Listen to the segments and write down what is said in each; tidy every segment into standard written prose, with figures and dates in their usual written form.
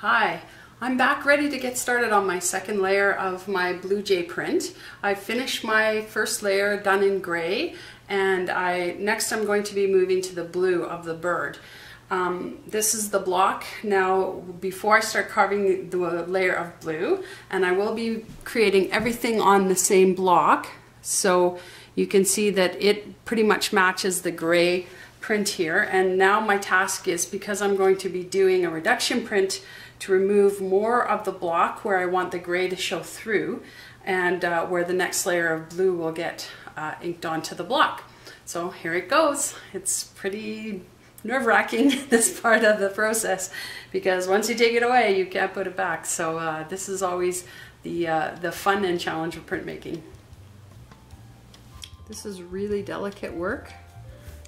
Hi, I'm back ready to get started on my second layer of my Blue Jay print. I finished my first layer done in gray, and next I'm going to be moving to the blue of the bird. This is the block. Now, before I start carving the layer of blue, and I will be creating everything on the same block, so you can see that it pretty much matches the gray print here. And now my task is, because I'm going to be doing a reduction print, to remove more of the block where I want the gray to show through, and where the next layer of blue will get inked onto the block. So here it goes. It's pretty nerve-wracking, this part of the process, because once you take it away you can't put it back. So this is always the fun and challenge of printmaking. This is really delicate work,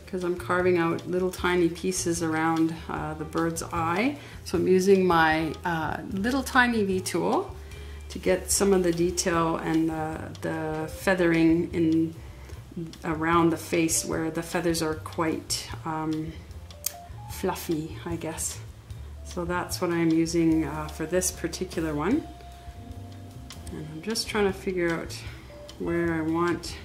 because I'm carving out little tiny pieces around the bird's eye. So I'm using my little tiny V tool to get some of the detail and the feathering in around the face, where the feathers are quite fluffy, I guess. So that's what I'm using for this particular one. And I'm just trying to figure out where I want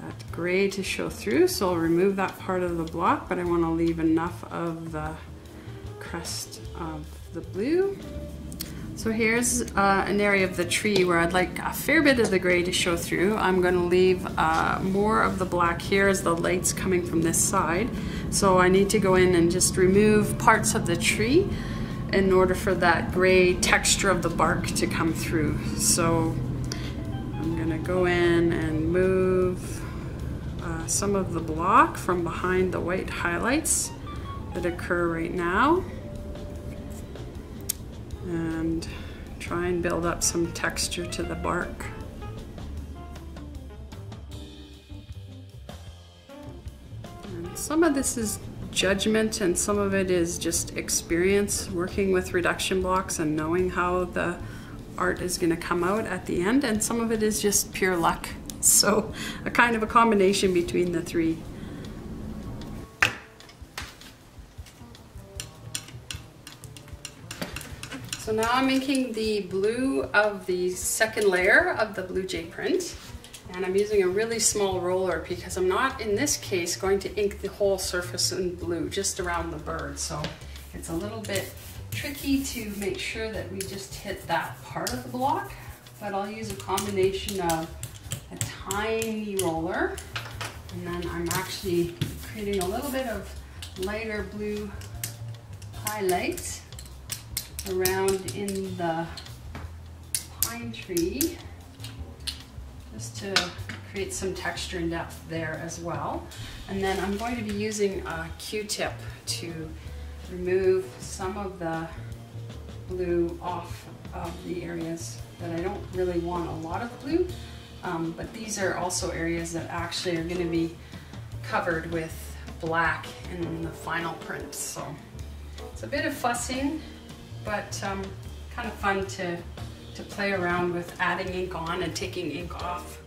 that gray to show through, so I'll remove that part of the block, but I want to leave enough of the crest of the blue. So here's an area of the tree where I'd like a fair bit of the gray to show through. I'm going to leave more of the black here as the light's coming from this side. So I need to go in and just remove parts of the tree in order for that gray texture of the bark to come through. So I'm going to go in and move some of the block from behind the white highlights that occur right now, and try and build up some texture to the bark. And some of this is judgment and some of it is just experience working with reduction blocks and knowing how the art is going to come out at the end, and some of it is just pure luck. So a kind of a combination between the three. So now I'm making the blue of the second layer of the Blue Jay print, and I'm using a really small roller because I'm not, in this case, going to ink the whole surface in blue, just around the bird. So it's a little bit tricky to make sure that we just hit that part of the block, but I'll use a combination of a tiny roller, and then I'm actually creating a little bit of lighter blue highlights around in the pine tree, just to create some texture and depth there as well. And then I'm going to be using a Q-tip to remove some of the blue off of the areas that I don't really want a lot of blue. But these are also areas that actually are going to be covered with black in the final print. So it's a bit of fussing, but kind of fun to play around with adding ink on and taking ink off.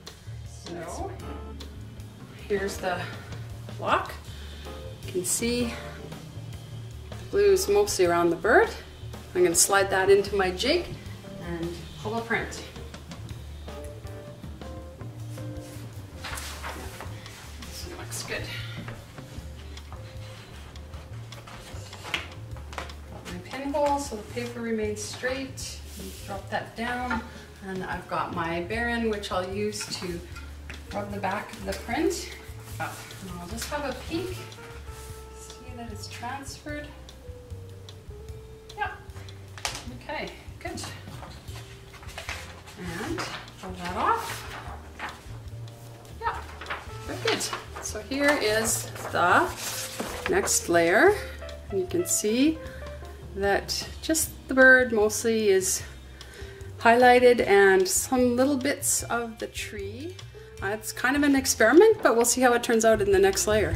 So here's the block. You can see the blue is mostly around the bird. I'm going to slide that into my jig and pull a print. Good. Got my pinhole so the paper remains straight. Drop that down, and I've got my baron, which I'll use to rub the back of the print up. And I'll just have a peek, see that it's transferred. Yeah. Okay, good. And pull that off. Yeah, very good. So here is the next layer, and you can see that just the bird mostly is highlighted and some little bits of the tree. It's kind of an experiment, but we'll see how it turns out in the next layer.